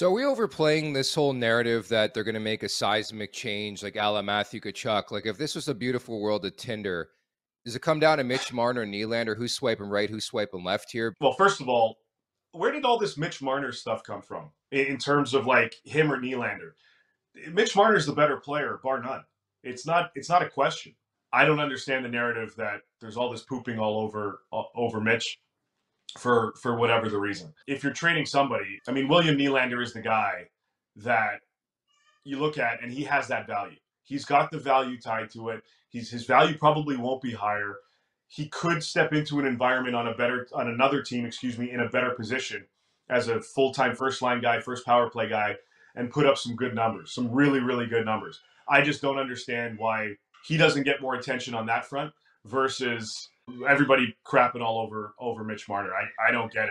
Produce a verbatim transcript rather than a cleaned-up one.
So are we overplaying this whole narrative that they're going to make a seismic change, like a la Matthew Tkachuk? Like, if this was a beautiful world of Tinder, does it come down to Mitch Marner and Nylander? Who's swiping right? Who's swiping left here? Well, first of all, where did all this Mitch Marner stuff come from in terms of, like, him or Nylander? Mitch Marner is the better player, bar none. It's not, it's not a question. I don't understand the narrative that there's all this pooping all over, all over Mitch. For for whatever the reason. If you're trading somebody, I mean, William Nylander is the guy that you look at and he has that value. He's got the value tied to it. He's, his value probably won't be higher. He could step into an environment on a better on another team, excuse me, in a better position as a full-time first-line guy, first power play guy, and put up some good numbers, some really, really good numbers. I just don't understand why he doesn't get more attention on that front versus everybody crapping all over over Mitch Marner. I, I don't get it.